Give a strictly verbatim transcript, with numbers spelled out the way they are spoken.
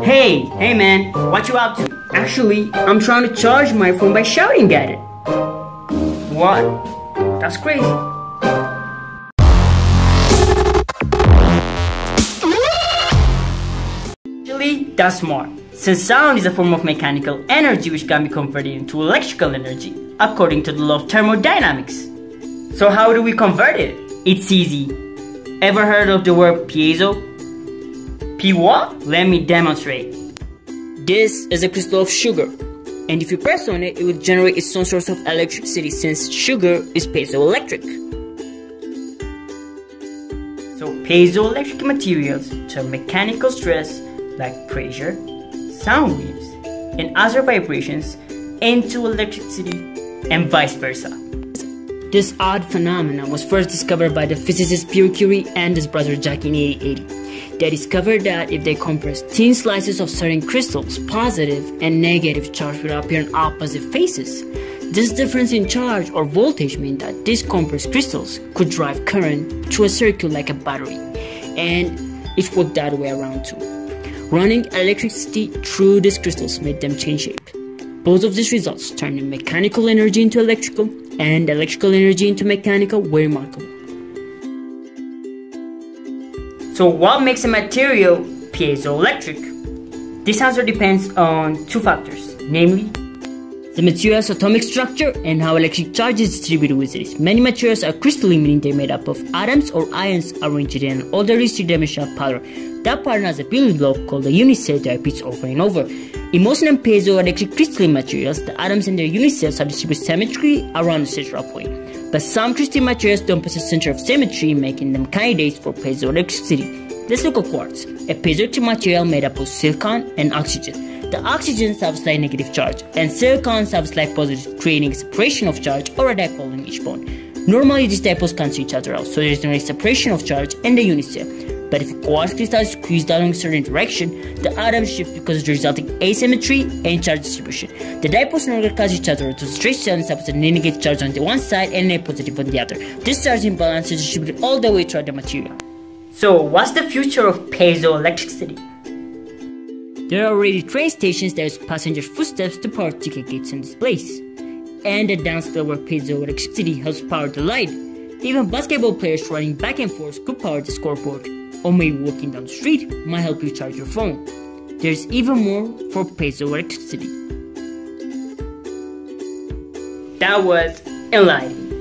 Hey, hey man, what you up to? Actually, I'm trying to charge my phone by shouting at it. What? That's crazy. Actually, that's smart. Since sound is a form of mechanical energy which can be converted into electrical energy, according to the law of thermodynamics. So how do we convert it? It's easy. Ever heard of the word piezo? P what? Let me demonstrate. This is a crystal of sugar, and if you press on it, it will generate its own source of electricity since sugar is piezoelectric. So piezoelectric materials exert mechanical stress like pressure, sound waves, and other vibrations into electricity and vice versa. This odd phenomenon was first discovered by the physicist Pierre Curie and his brother Jacques in eighteen eighty. They discovered that if they compressed thin slices of certain crystals, positive and negative charge would appear in opposite faces. This difference in charge or voltage meant that these compressed crystals could drive current through a circuit like a battery, and it worked that way around too. Running electricity through these crystals made them change shape. Both of these results turning mechanical energy into electrical and electrical energy into mechanical were remarkable. So what makes a material piezoelectric? This answer depends on two factors, namely the material's atomic structure and how electric charge is distributed with it. Many materials are crystalline, meaning they're made up of atoms or ions arranged in an orderly three-dimensional pattern. That pattern has a building block called a unit cell that repeats over and over. In most non-piezoelectric crystalline materials, the atoms and their unit cells are distributed symmetrically around the central point. But some crystalline materials don't possess a center of symmetry, making them candidates for piezoelectricity. Let's look at quartz, a piezoelectric material made up of silicon and oxygen. The oxygens have a slight negative charge, and silicons have a slight positive, creating a separation of charge or a dipole in each bond. Normally, these dipoles cancel each other out, so there is no separation of charge in the unit cell. But if a quartz crystal is squeezed out in a certain direction, the atoms shift because of the resulting asymmetry and charge distribution. The dipoles no longer cancel each other, so straight cells have a negative charge on the one side and a positive on the other. This charge imbalance is distributed all the way throughout the material. So, what's the future of piezoelectricity? There are already train stations that use passenger footsteps to power ticket gates in this place, and a dance floor where piezoelectricity helps power the light. Even basketball players running back and forth could power the scoreboard, or maybe walking down the street might help you charge your phone. There's even more for piezoelectricity. That was enlightening.